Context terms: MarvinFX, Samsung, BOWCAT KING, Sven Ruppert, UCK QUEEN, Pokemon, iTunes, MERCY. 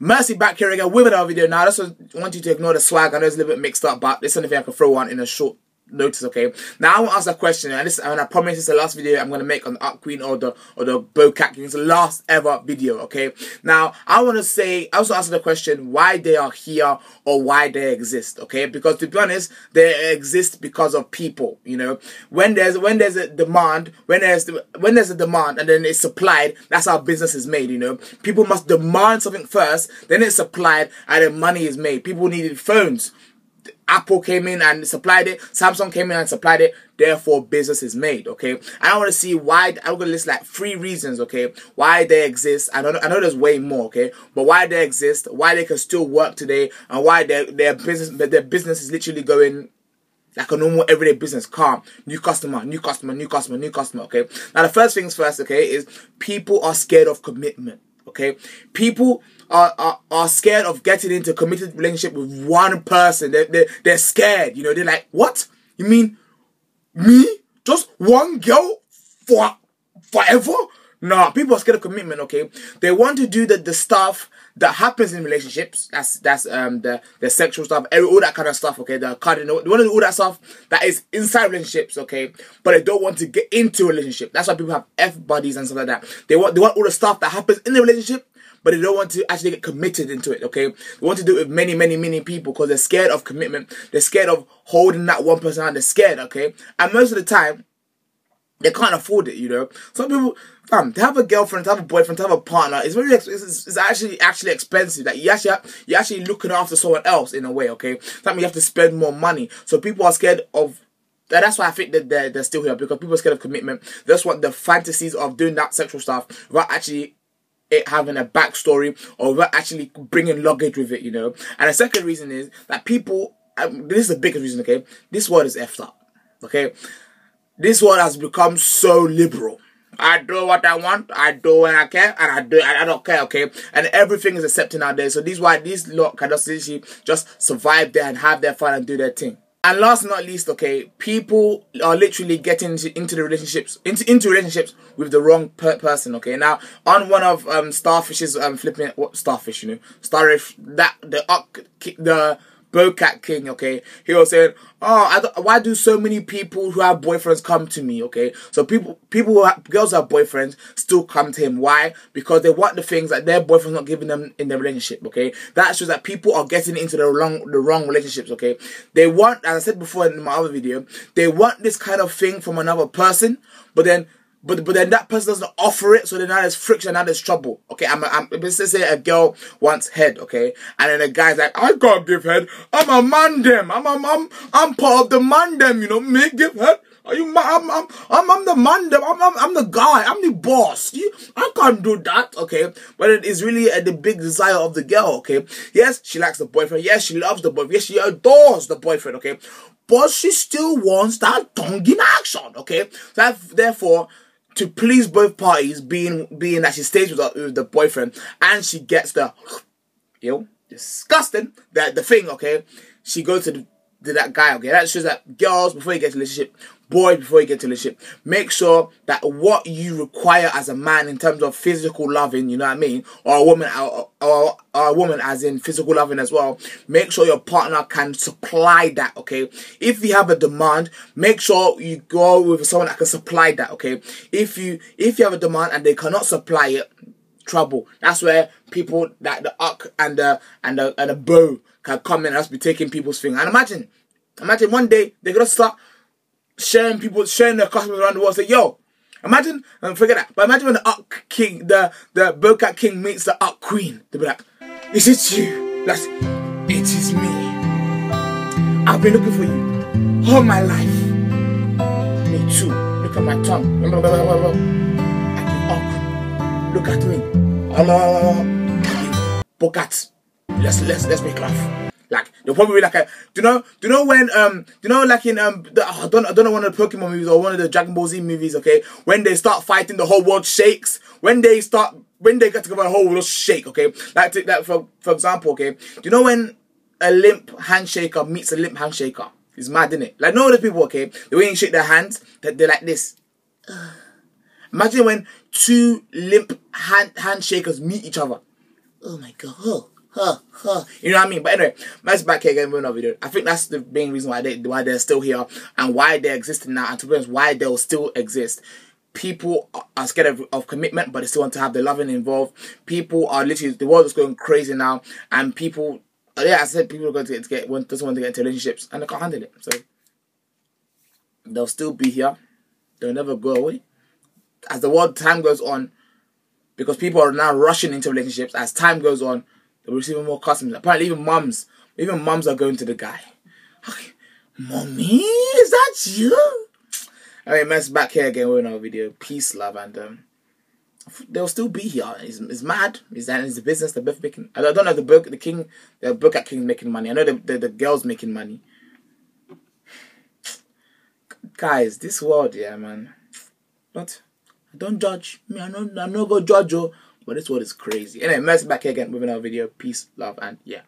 Mercy back here again with another video. Now, I just want you to ignore the swag. I know it's a little bit mixed up, but this is something I can throw on in a short notice, okay? Now, I want to ask a question, and this, and I promise this is the last video I'm going to make on the UCK QUEEN or the BOWCAT KING. It's the last ever video, okay? Now, I want to say, I also asked the question why they are here or why they exist, okay? Because to be honest, they exist because of people, you know? When there's a demand, when there's a demand and then it's supplied, that's how business is made, you know? People must demand something first, then it's supplied, and then money is made. People needed phones. Apple came in and supplied it. Samsung came in and supplied it. Therefore, business is made, okay? I want to see why. I'm going to list like 3 reasons, okay? Why they exist. I know there's way more, okay? But why they exist, why they can still work today, and why their business is literally going like a normal everyday business. Calm. New customer, new customer, new customer, new customer, okay? Now, the first things first, okay, is people are scared of commitment, okay? People are scared of getting into a committed relationship with one person. They're scared, you know. They're like, what? You mean me? Just one girl for forever? Nah, people are scared of commitment, okay? They want to do the stuff that happens in relationships. That's the sexual stuff, all that kind of stuff, okay? The cardinal, they want to do all that stuff that is inside relationships, okay? But they don't want to get into a relationship. That's why people have F-buddies and stuff like that. They want all the stuff that happens in the relationship, but they don't want to actually get committed into it, okay? They want to do it with many, many, many people because they're scared of commitment. They're scared of holding that one person out. They're scared, okay? And most of the time, they can't afford it, you know? Some people, to have a girlfriend, to have a boyfriend, to have a partner, it's very, it's actually expensive. Like, you're actually looking after someone else in a way, okay? That means you have to spend more money. So people are scared of. That's why I think that they're still here, because people are scared of commitment. That's what the fantasies of doing that sexual stuff, without actually it having a backstory or without actually bringing luggage with it, you know? And the second reason is that people, this is the biggest reason, okay? This world is effed up, okay? This world has become so liberal. I do what I want, I do when I care, and I don't care, okay? And everything is accepted nowadays. So this is why these lot can just survive there and have their fun and do their thing. And last but not least, okay, people are literally getting into the relationships, into relationships with the wrong person, okay? Now, on one of Starfish's flipping, what Starfish, you know, Starfish, that the BOWCAT King, okay, he was saying, oh, why do so many people who have boyfriends come to me, okay? So people who have, girls who have boyfriends still come to him. Why? Because they want the things that their boyfriend's not giving them in their relationship, okay? That shows that people are getting into the wrong relationships, okay? They want, as I said before in my other video, they want this kind of thing from another person, but then that person doesn't offer it, so then now there's friction, now there's trouble. Okay, let's say a girl wants head, okay, and then a guy's like, I can't give head. I'm a man dem. I'm part of the man dem. You know, me give head. Are you? I'm the man dem. I'm the guy. I'm the boss. I can't do that. Okay, but it is really the big desire of the girl. Okay, yes, she likes the boyfriend. Yes, she loves the boyfriend. Yes, she adores the boyfriend. Okay, but she still wants that tongue in action. Okay, so therefore, to please both parties, being that she stays with the boyfriend and she gets the, you know, disgusting, the thing, okay? She goes to that guy, okay? That shows that girls, before you get to a relationship, boys, before you get to a relationship, make sure that what you require as a man in terms of physical loving, you know what I mean? Or a woman, or a woman as in physical loving as well. Make sure your partner can supply that, okay? If you have a demand, make sure you go with someone that can supply that, okay? If you have a demand and they cannot supply it, trouble. That's where people like the UCK and the BOW can come in and just be taking people's thing. And imagine one day they're gonna start sharing their customers around the world. Say, yo, imagine, and forget that. But imagine when the UCK King, the BOWCAT King meets the UCK Queen. They'll be like, is it you? That's, it is me. I've been looking for you all my life. Me too. Look at my tongue. I can UCK. Look at me. Allah. BOWCAT. Let's make love. Like, they'll probably be like a, do you know when, do you know like in, I don't know one of the Pokemon movies or one of the Dragon Ball Z movies, okay? When they start fighting, the whole world shakes. When they get together, the whole world shake, okay? Like, take that for example, okay? Do you know when a limp handshaker meets a limp handshaker? It's mad, isn't it? Like, no other people, okay? The way you shake their hands, they're like this. Imagine when two limp handshakers meet each other. Oh my god. You know what I mean? But anyway, that's back here again with another video. I think that's the main reason why they're still here and why they're existing now, and to be honest, why they'll still exist. People are scared of commitment, but they still want to have the loving involved. People are literally, the world is going crazy now, and people, yeah, I said people are going to doesn't want to get into relationships, and they can't handle it. So they'll still be here. They'll never go away. As the world time goes on, because people are now rushing into relationships, as time goes on, they're receiving more customers. Apparently, even mums are going to the guy. Okay, mommy, is that you? Alright, Mercy back here again with another video. Peace, love, and they'll still be here. It's mad. It's the business they're both making. I don't know the BOWCAT King's making money. I know the girl's making money. Guys, this world, yeah, man. But I don't judge. Me, I'm not gonna judge you. But this world is crazy. Anyway, Mercy back here again with another video. Peace, love, and yeah.